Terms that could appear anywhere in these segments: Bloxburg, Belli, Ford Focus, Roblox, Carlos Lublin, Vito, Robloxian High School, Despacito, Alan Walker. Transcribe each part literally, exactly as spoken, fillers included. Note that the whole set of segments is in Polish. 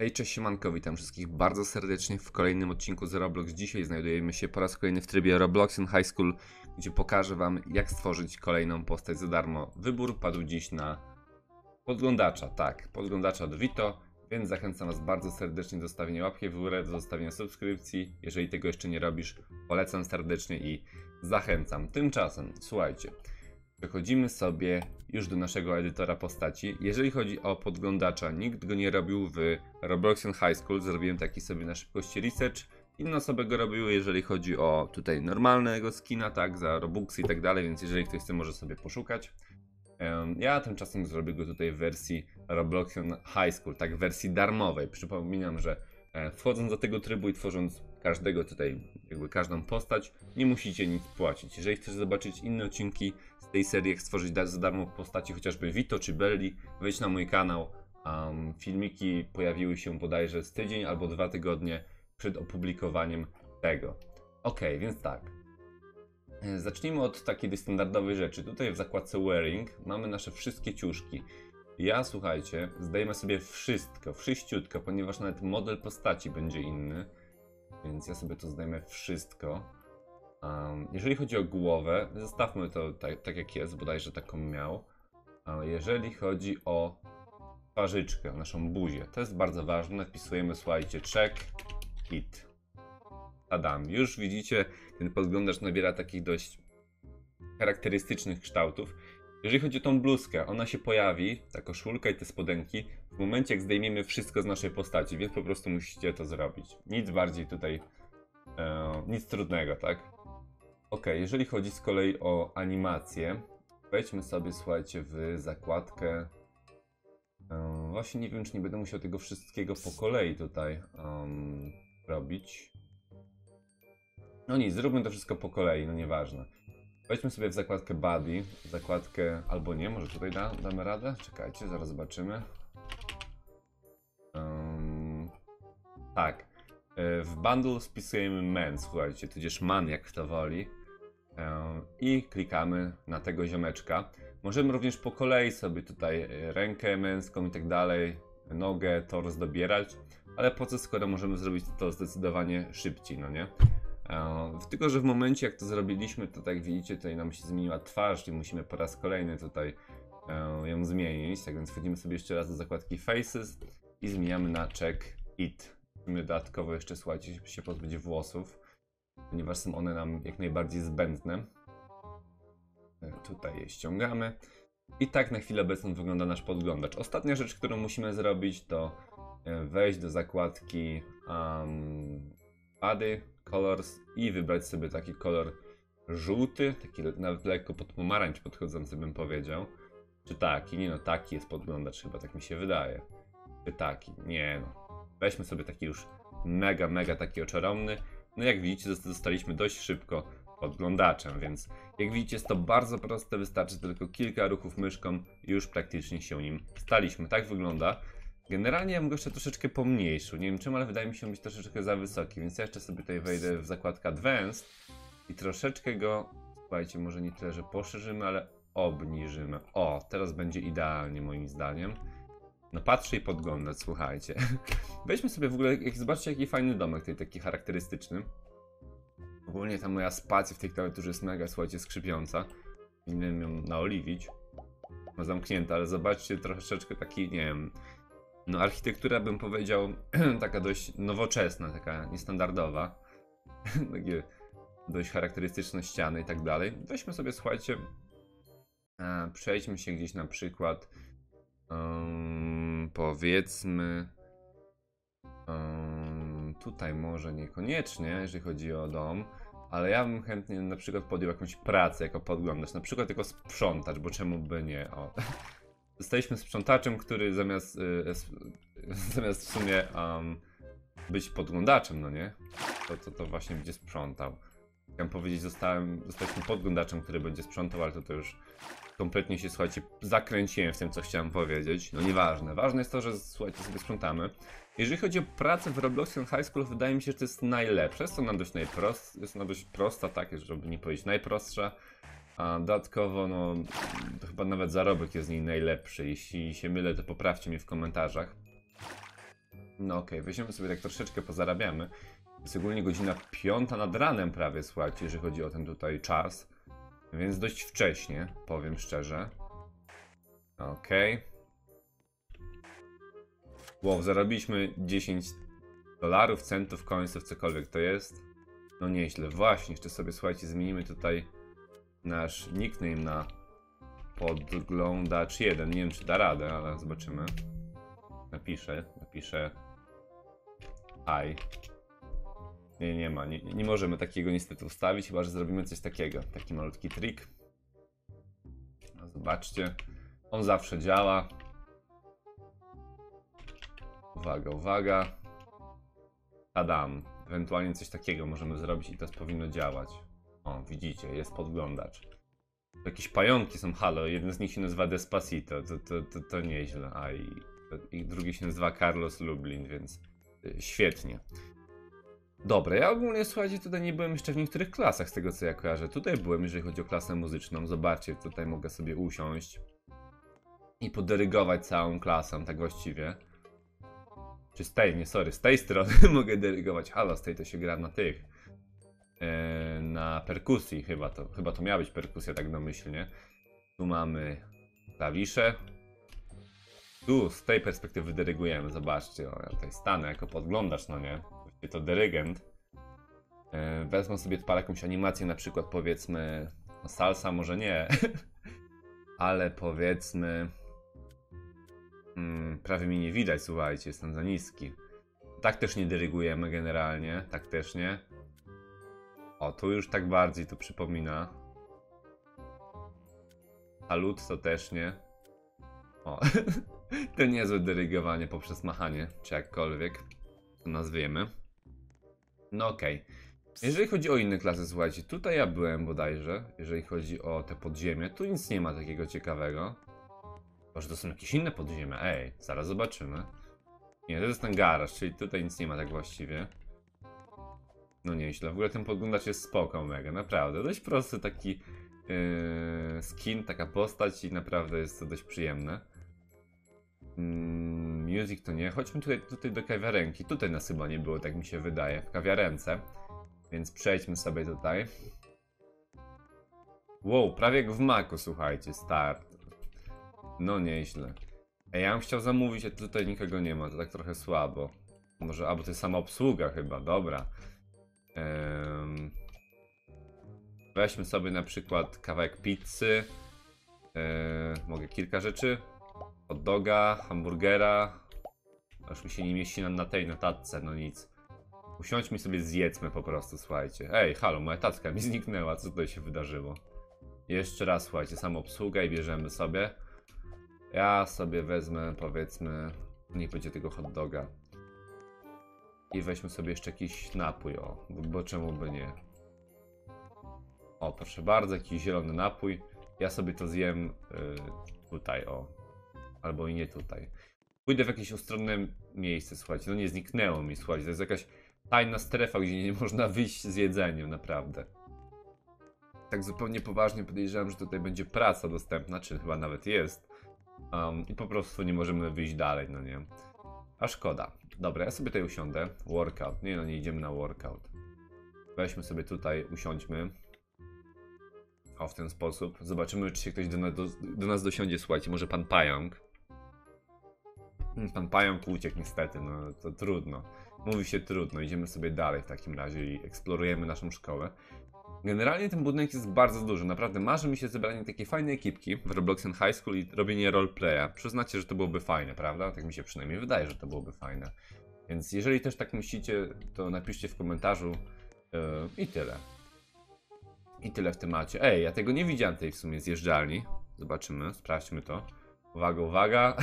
Hej, cześć, siemanko, witam wszystkich bardzo serdecznie w kolejnym odcinku z Roblox. Dzisiaj znajdujemy się po raz kolejny w trybie Robloxian High School, gdzie pokażę wam, jak stworzyć kolejną postać za darmo. Wybór padł dziś na podglądacza, tak, podglądacza od Vito, więc zachęcam was bardzo serdecznie do zostawienia łapki w górę, do zostawienia subskrypcji. Jeżeli tego jeszcze nie robisz, polecam serdecznie i zachęcam. Tymczasem, słuchajcie, przechodzimy sobie już do naszego edytora postaci. Jeżeli chodzi o podglądacza, nikt go nie robił w Robloxian High School. Zrobiłem taki sobie na szybkości research. Inne osoby go robiły, jeżeli chodzi o tutaj normalnego skina, tak, za Robuxy i tak dalej, więc jeżeli ktoś chce, może sobie poszukać. Ja tymczasem zrobię go tutaj w wersji Robloxian High School, tak, w wersji darmowej. Przypominam, że wchodząc do tego trybu i tworząc każdego tutaj, jakby każdą postać, nie musicie nic płacić. Jeżeli chcesz zobaczyć inne odcinki z tej serii, jak stworzyć za darmo postaci, chociażby Vito czy Belli, wejdź na mój kanał. Um, filmiki pojawiły się bodajże z tydzień albo dwa tygodnie przed opublikowaniem tego. Ok, więc tak. Zacznijmy od takiej standardowej rzeczy. Tutaj w zakładce wearing mamy nasze wszystkie ciuszki. Ja, słuchajcie, zdajemy sobie wszystko, wszyściutko, ponieważ nawet model postaci będzie inny. Więc ja sobie to zdajemy wszystko. Um, jeżeli chodzi o głowę, zostawmy to tak, tak jak jest, bodajże taką miał. Um, jeżeli chodzi o twarzyczkę, naszą buzię, to jest bardzo ważne. Wpisujemy, słuchajcie, check it. Adam. Już widzicie, ten podglądacz nabiera takich dość charakterystycznych kształtów. Jeżeli chodzi o tą bluzkę, ona się pojawi, ta koszulka i te spodenki, w momencie jak zdejmiemy wszystko z naszej postaci, więc po prostu musicie to zrobić. Nic bardziej tutaj, e, nic trudnego, tak? Ok, jeżeli chodzi z kolei o animację, wejdźmy sobie, słuchajcie, w zakładkę. E, właśnie nie wiem, czy nie będę musiał tego wszystkiego po kolei tutaj um, robić. No nic, zróbmy to wszystko po kolei, no nieważne. Wejdźmy sobie w zakładkę body, zakładkę, albo nie, może tutaj da, damy radę? Czekajcie, zaraz zobaczymy. Um, tak, w bundle spisujemy men, słuchajcie, tudzież man, jak kto woli. Um, I klikamy na tego ziomeczka. Możemy również po kolei sobie tutaj rękę męską i tak dalej, nogę, tors dobierać, ale proces, skoro możemy zrobić to zdecydowanie szybciej, no nie? Tylko że w momencie jak to zrobiliśmy, to tak widzicie, tutaj nam się zmieniła twarz i musimy po raz kolejny tutaj ją zmienić. Tak więc wchodzimy sobie jeszcze raz do zakładki Faces i zmieniamy na Check It. Musimy dodatkowo jeszcze, słuchajcie, się pozbyć włosów, ponieważ są one nam jak najbardziej zbędne. Tutaj je ściągamy. I tak na chwilę obecną wygląda nasz podglądacz. Ostatnia rzecz, którą musimy zrobić, to wejść do zakładki um, Body Colors i wybrać sobie taki kolor żółty, taki nawet lekko pod pomarańcz podchodzący, bym powiedział. Czy taki? Nie no, taki jest podglądacz chyba, tak mi się wydaje. Czy taki? Nie no. Weźmy sobie taki już mega, mega taki oczaromny. No jak widzicie, zostaliśmy dość szybko podglądaczem, więc jak widzicie, jest to bardzo proste, wystarczy tylko kilka ruchów myszką i już praktycznie się nim staliśmy. Tak wygląda. Generalnie ja bym go jeszcze troszeczkę pomniejszył, nie wiem czym, ale wydaje mi się być troszeczkę za wysoki, więc ja jeszcze sobie tutaj wejdę w zakładkę Advanced i troszeczkę go, słuchajcie, może nie tyle, że poszerzymy, ale obniżymy. O, teraz będzie idealnie moim zdaniem. No patrzę i podglądać, słuchajcie. Weźmy sobie w ogóle, jak zobaczcie jaki fajny domek tutaj, taki charakterystyczny. Ogólnie ta moja spacja w tej klawiaturze jest mega, słuchajcie, skrzypiąca. Powinienem ją naoliwić. No zamknięta, ale zobaczcie troszeczkę taki, nie wiem... No architektura, bym powiedział, taka dość nowoczesna, taka niestandardowa. Takie dość charakterystyczne ściany i tak dalej. Weźmy sobie, słuchajcie, e, przejdźmy się gdzieś na przykład, um, powiedzmy, um, tutaj może niekoniecznie, jeżeli chodzi o dom, ale ja bym chętnie na przykład podjął jakąś pracę jako podglądacz, na przykład jako sprzątacz, bo czemu by nie, o. Zostaliśmy sprzątaczem, który zamiast, yy, yy, zamiast w sumie um, być podglądaczem, no nie? To, to, to właśnie będzie sprzątał. Chciałem powiedzieć, zostałem, zostaliśmy podglądaczem, który będzie sprzątał, ale to, to już kompletnie się, słuchajcie, zakręciłem w tym, co chciałem powiedzieć. No nieważne. Ważne jest to, że, słuchajcie, sobie sprzątamy. Jeżeli chodzi o pracę w Robloxian High School, wydaje mi się, że to jest najlepsze. Jest ona dość, najprost, jest ona dość prosta, tak, żeby nie powiedzieć najprostsza. A dodatkowo, no, to chyba nawet zarobek jest z niej najlepszy. Jeśli się mylę, to poprawcie mnie w komentarzach. No okej, okay, weźmiemy sobie tak troszeczkę, pozarabiamy. Jest ogólnie godzina piąta nad ranem prawie, słuchajcie, jeżeli chodzi o ten tutaj czas. Więc dość wcześnie, powiem szczerze. Okej. Okay. Wow, zarobiliśmy dziesięć dolarów, centów, końców, cokolwiek to jest. No nieźle. Właśnie, jeszcze sobie, słuchajcie, zmienimy tutaj nasz nickname na podglądacz jeden. Nie wiem, czy da radę, ale zobaczymy. Napiszę, napiszę hi. Nie, nie ma. Nie, nie możemy takiego niestety ustawić, chyba że zrobimy coś takiego. Taki malutki trik. Zobaczcie. On zawsze działa. Uwaga, uwaga. Tadam. Ewentualnie coś takiego możemy zrobić i teraz powinno działać. O, widzicie, jest podglądacz. Jakieś pająki są, halo, jeden z nich się nazywa Despacito, to, to, to, to nieźle. A i, i drugi się nazywa Carlos Lublin, więc świetnie. Dobra, ja ogólnie, słuchajcie, tutaj nie byłem jeszcze w niektórych klasach z tego, co ja kojarzę. Tutaj byłem, jeżeli chodzi o klasę muzyczną. Zobaczcie, tutaj mogę sobie usiąść i podyrygować całą klasą, tak właściwie. Czy z tej, nie, sorry, z tej strony mogę dyrygować. Halo, z tej to się gra na tych. Yy, na perkusji chyba to. Chyba to miała być perkusja, tak domyślnie. Tu mamy klawisze. Tu, z tej perspektywy dyrygujemy. Zobaczcie, o, ja tutaj stanę jako podglądacz, no nie? Właściwie to dyrygent. Yy, wezmę sobie parę jakąś animację, na przykład powiedzmy... No, salsa może nie. Ale powiedzmy... Hmm, prawie mi nie widać, słuchajcie, jestem za niski. Tak też nie dyrygujemy generalnie, tak też nie. O, tu już tak bardziej to przypomina. Salut to też nie. O, to niezłe dyrygowanie poprzez machanie, czy jakkolwiek to nazwiemy. No okej. Okay. Jeżeli chodzi o inne klasy, słuchajcie, tutaj ja byłem bodajże, jeżeli chodzi o te podziemie, tu nic nie ma takiego ciekawego. Może to są jakieś inne podziemia? Ej, zaraz zobaczymy. Nie, to jest ten garaż, czyli tutaj nic nie ma tak właściwie. No nieźle, w ogóle ten podglądacz jest spoko mega, naprawdę. Dość prosty taki yy, skin, taka postać i naprawdę jest to dość przyjemne. Mm, music to nie, chodźmy tutaj, tutaj do kawiarenki. Tutaj nas chyba nie było, tak mi się wydaje, w kawiarence. Więc przejdźmy sobie tutaj. Wow, prawie jak w Macu, słuchajcie, start. No nieźle. Ej, ja bym chciał zamówić, a tutaj nikogo nie ma, to tak trochę słabo. Może, albo to jest sama obsługa chyba, dobra. Ehm, weźmy sobie na przykład kawałek pizzy. Ehm, mogę kilka rzeczy. Hot doga, hamburgera. Aż mi się nie mieści nam na tej notatce, no nic. Usiądźmy sobie, zjedzmy po prostu, słuchajcie. Ej, halo, moja tacka mi zniknęła, co tutaj się wydarzyło? Jeszcze raz, słuchajcie, sama obsługa i bierzemy sobie. Ja sobie wezmę, powiedzmy, niech będzie tego hot doga. I weźmy sobie jeszcze jakiś napój, o, bo, bo czemu by nie. O, proszę bardzo, jakiś zielony napój. Ja sobie to zjem y, tutaj, o. Albo i nie tutaj. Pójdę w jakieś ustronne miejsce, słuchajcie, no nie zniknęło mi, słuchajcie, to jest jakaś tajna strefa, gdzie nie można wyjść z jedzeniem, naprawdę. Tak zupełnie poważnie podejrzewam, że tutaj będzie praca dostępna, czy chyba nawet jest. Um, I po prostu nie możemy wyjść dalej, no nie? A szkoda. Dobra, ja sobie tutaj usiądę. Workout. Nie no, nie idziemy na workout. Weźmy sobie tutaj, usiądźmy. O, w ten sposób. Zobaczymy, czy się ktoś do, na, do, do nas dosiądzie, słuchajcie. Może pan pająk. Pan pająk uciekł niestety, no to trudno. Mówi się trudno. Idziemy sobie dalej w takim razie i eksplorujemy naszą szkołę. Generalnie ten budynek jest bardzo duży, naprawdę marzy mi się zebranie takiej fajnej ekipki w Robloxian High School i robienie roleplaya. Przyznacie, że to byłoby fajne, prawda? Tak mi się przynajmniej wydaje, że to byłoby fajne. Więc jeżeli też tak myślicie, to napiszcie w komentarzu yy, i tyle. I tyle w temacie. Ej, ja tego nie widziałem tej w sumie zjeżdżalni. Zobaczymy, sprawdźmy to. Uwaga, uwaga.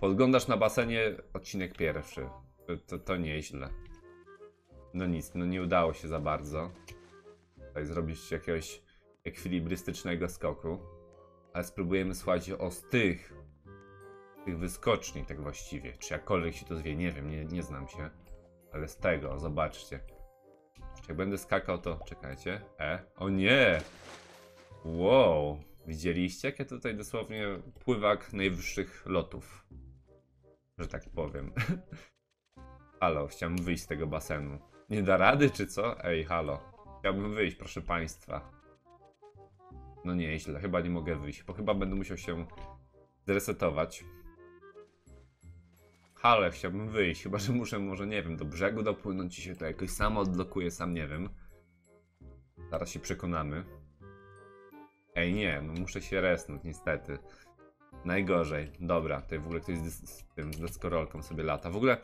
Podglądasz na basenie, odcinek pierwszy. To, to, to nieźle. No nic, no nie udało się za bardzo. Tutaj zrobić jakiegoś ekwilibrystycznego skoku. Ale spróbujemy, słuchajcie, o z tych, tych wyskoczni tak właściwie. Czy jakkolwiek się to zwie, nie wiem, nie, nie znam się. Ale z tego, zobaczcie. Czy jak będę skakał, to czekajcie. E, o nie! Wow! Widzieliście, jakie tutaj dosłownie pływak najwyższych lotów. Że tak powiem. Halo, chciałem wyjść z tego basenu. Nie da rady, czy co? Ej, halo. Chciałbym wyjść, proszę państwa. No nieźle, chyba nie mogę wyjść, bo chyba będę musiał się zresetować. Halo, chciałbym wyjść, chyba że muszę, może nie wiem, do brzegu dopłynąć i się to jakoś samo odblokuje, sam nie wiem. Zaraz się przekonamy. Ej, nie, no muszę się resnąć, niestety. Najgorzej. Dobra, tutaj w ogóle ktoś z, z tym z deskorolką sobie lata. W ogóle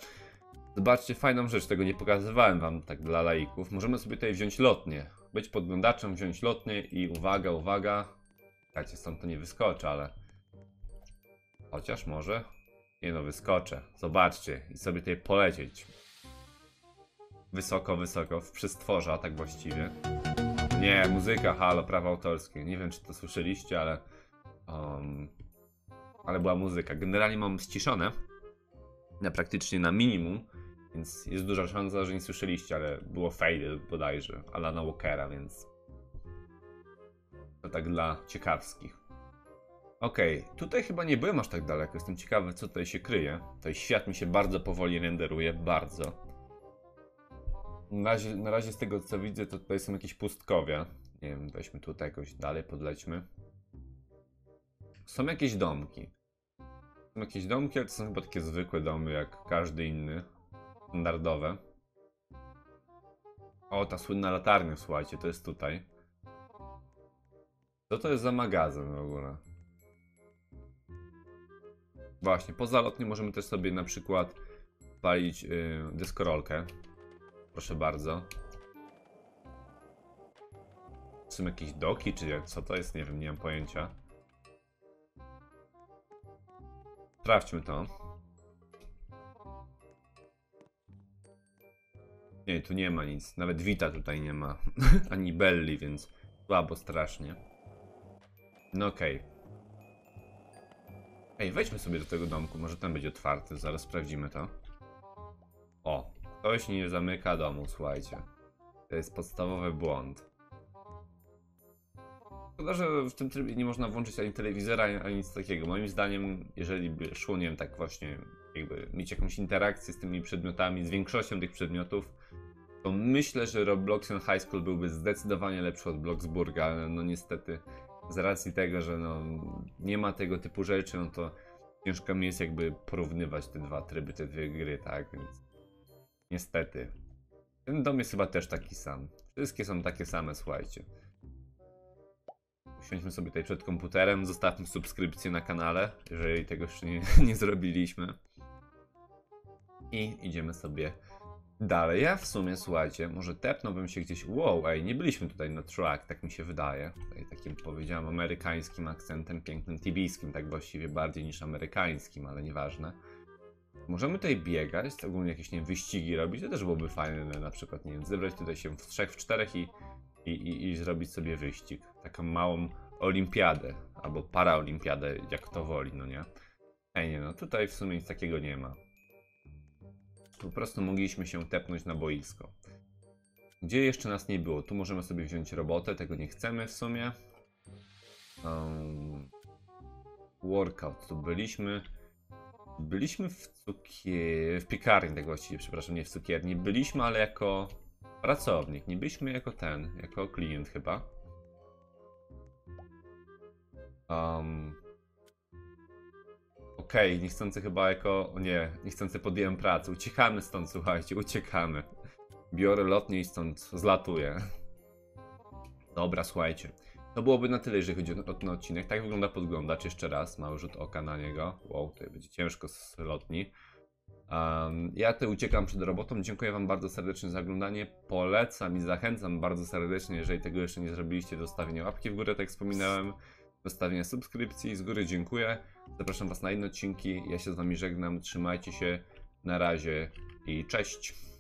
zobaczcie fajną rzecz, tego nie pokazywałem wam tak dla laików. Możemy sobie tutaj wziąć lotnię. Być podglądaczem, wziąć lotnię i uwaga, uwaga. Słuchajcie, stąd to nie wyskoczę, ale... Chociaż może... Nie no, wyskoczę. Zobaczcie. I sobie tutaj polecieć. Wysoko, wysoko. W przystworza, tak właściwie. Nie, muzyka, halo, prawa autorskie. Nie wiem, czy to słyszeliście, ale... Um, ale była muzyka. Generalnie mam ściszone. Na praktycznie na minimum. Więc jest duża szansa, że nie słyszeliście, ale było fade bodajże. Alana Walkera, więc... To tak dla ciekawskich. Okej, okay. Tutaj chyba nie byłem aż tak daleko, jestem ciekawy, co tutaj się kryje. Tutaj świat mi się bardzo powoli renderuje, bardzo. Na razie, na razie z tego co widzę, to tutaj są jakieś pustkowia. Nie wiem, weźmy tutaj jakoś dalej, podlećmy. Są jakieś domki. Są jakieś domki, ale to są chyba takie zwykłe domy, jak każdy inny. Standardowe. O, ta słynna latarnia, słuchajcie, to jest tutaj. Co to jest za magazyn w ogóle? Właśnie, poza lotnią możemy też sobie na przykład palić yy, deskorolkę. Proszę bardzo. Są jakieś doki, czy co to jest? Nie wiem, nie mam pojęcia. Sprawdźmy to. Nie, tu nie ma nic. Nawet Vita tutaj nie ma. Ani Belli, więc słabo, strasznie. No okej. Okay. Ej, wejdźmy sobie do tego domku, może tam będzie otwarty, zaraz sprawdzimy to. O, ktoś nie zamyka domu, słuchajcie. To jest podstawowy błąd. Szkoda, że w tym trybie nie można włączyć ani telewizora, ani nic takiego. Moim zdaniem, jeżeli by szło, nie wiem, tak właśnie, jakby mieć jakąś interakcję z tymi przedmiotami, z większością tych przedmiotów, to myślę, że Robloxian High School byłby zdecydowanie lepszy od Bloxburga, ale no niestety... Z racji tego, że no, nie ma tego typu rzeczy, no to ciężko mi jest jakby porównywać te dwa tryby, te dwie gry, tak? Więc niestety. Ten dom jest chyba też taki sam. Wszystkie są takie same, słuchajcie. Usiądźmy sobie tutaj przed komputerem, zostawmy subskrypcję na kanale, jeżeli tego jeszcze nie, nie zrobiliśmy. I idziemy sobie dalej. Ja w sumie, słuchajcie, może tepnąłbym się gdzieś... Wow, ej, nie byliśmy tutaj na track, tak mi się wydaje. Tutaj takim, powiedziałem, amerykańskim akcentem, pięknym tibijskim, tak właściwie bardziej niż amerykańskim, ale nieważne. Możemy tutaj biegać, ogólnie jakieś, nie wiem, wyścigi robić, to też byłoby fajne, na przykład, nie wiem, zebrać tutaj się w trzech, w czterech i, i, i, i zrobić sobie wyścig. Taką małą olimpiadę, albo paraolimpiadę, jak to woli, no nie? Ej, nie, no tutaj w sumie nic takiego nie ma. Po prostu mogliśmy się tepnąć na boisko. Gdzie jeszcze nas nie było? Tu możemy sobie wziąć robotę, tego nie chcemy w sumie. Um, workout, tu byliśmy. Byliśmy w cukier... w piekarni, tak właściwie, przepraszam, nie w cukierni. Byliśmy, ale jako pracownik, nie byliśmy jako ten, jako klient chyba. Um, Okej, okay, niechcący chyba jako... O nie, niechcący podjąłem pracę. Uciekamy stąd, słuchajcie, uciekamy. Biorę lotnię i stąd zlatuję. Dobra, słuchajcie. To byłoby na tyle, jeżeli chodzi o ten odcinek. Tak wygląda podglądacz. Jeszcze raz, mały rzut oka na niego. Wow, tutaj będzie ciężko z lotni. Um, ja tutaj uciekam przed robotą. Dziękuję wam bardzo serdecznie za oglądanie. Polecam i zachęcam bardzo serdecznie, jeżeli tego jeszcze nie zrobiliście, do stawienia łapki w górę, tak jak wspominałem. Zostawienia subskrypcji, z góry dziękuję. Zapraszam was na inne odcinki. Ja się z wami żegnam. Trzymajcie się. Na razie i cześć.